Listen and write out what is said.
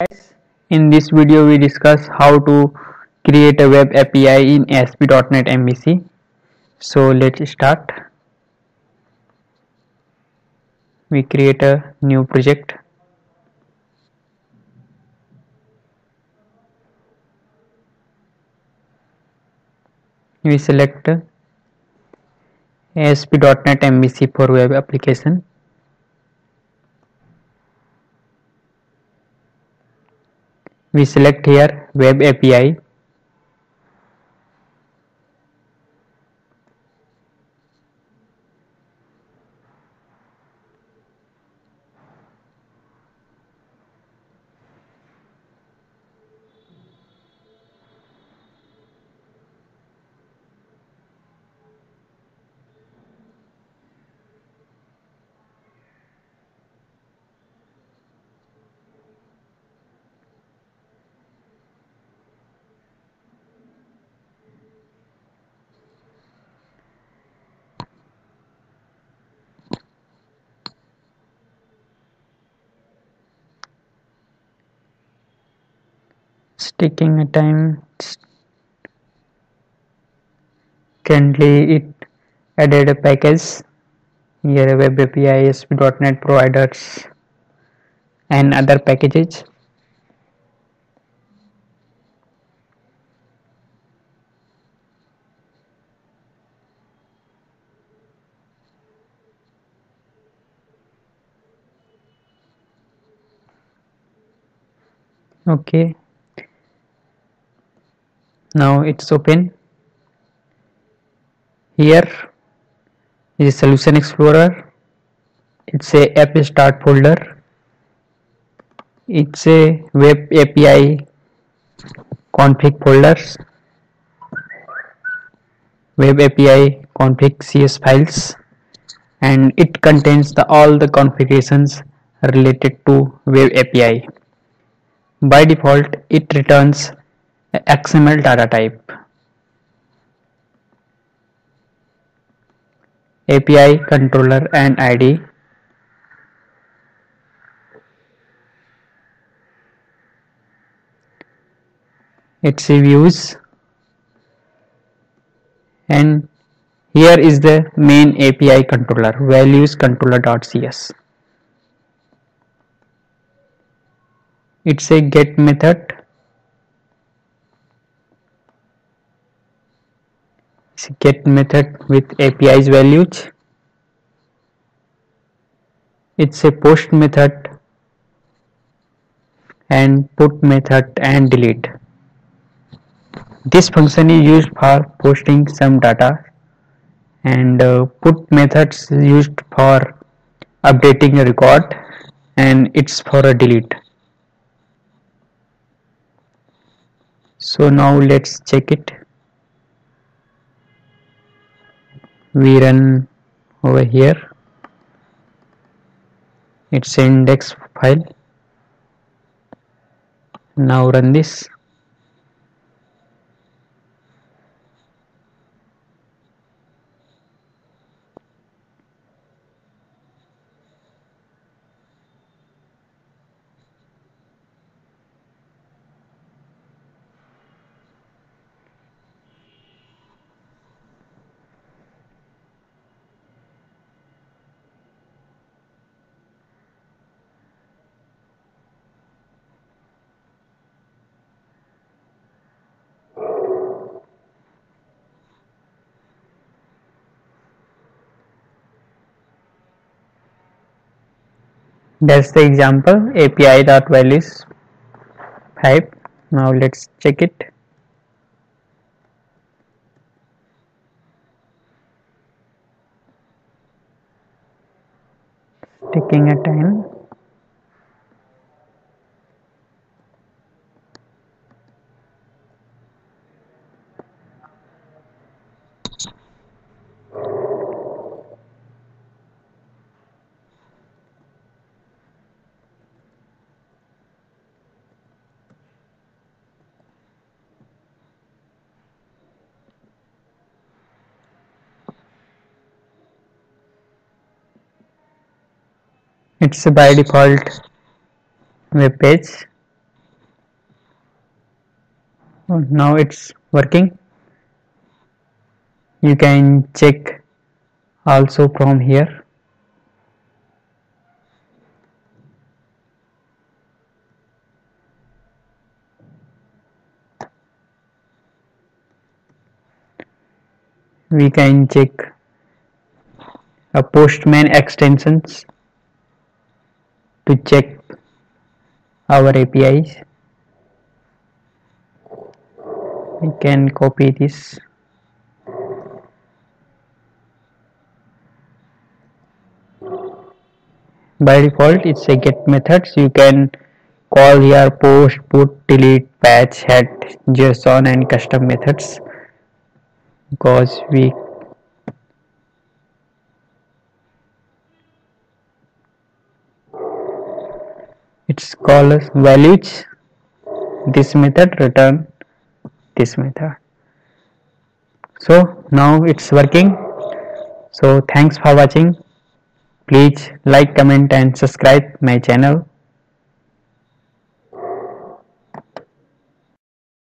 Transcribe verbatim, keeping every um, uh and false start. Guys, in this video we discuss how to create a web A P I in A S P dot NET M V C. So let's start. We create a new project. We select A S P dot NET M V C for web application. We select here web A P I. Taking a time, currently it added a package here, web A P I, A S P dot NET providers and other packages. Okay, now it's open. Here is Solution Explorer. It's a app start folder. It's a web A P I config folders, web A P I config C S files, and it contains the all the configurations related to web A P I. By default, it returns X M L data type. A P I controller and I D. It's views, and here is the main A P I controller, values controller dot C S. It's a get method. Get method with A P I's values. It's a post method and put method and delete. This function is used for posting some data, and uh, put methods used for updating a record, and it's for a delete. So now let's check it. We run over here. It's an index file. Now run this. That's the example A P I.values five. Now let's check it. Taking a time. It's by default web page. Now it's working. You can check also from here. We can check a Postman extensions to check our A P Is. We can copy this. By default it's a get methods. You can call here post, put, delete, patch, head, JSON and custom methods, because we it's called as values this method, return this method. So now it's working. So thanks for watching. Please like, comment and subscribe my channel.